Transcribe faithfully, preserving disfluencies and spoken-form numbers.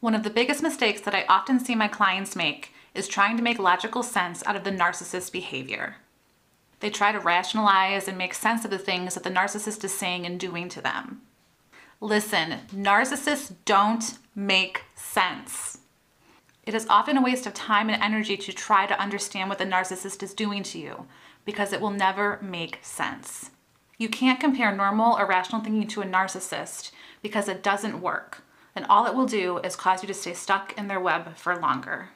One of the biggest mistakes that I often see my clients make is trying to make logical sense out of the narcissist's behavior. They try to rationalize and make sense of the things that the narcissist is saying and doing to them. Listen, narcissists don't make sense. It is often a waste of time and energy to try to understand what the narcissist is doing to you, because it will never make sense. You can't compare normal or rational thinking to a narcissist because it doesn't work. And all it will do is cause you to stay stuck in their web for longer.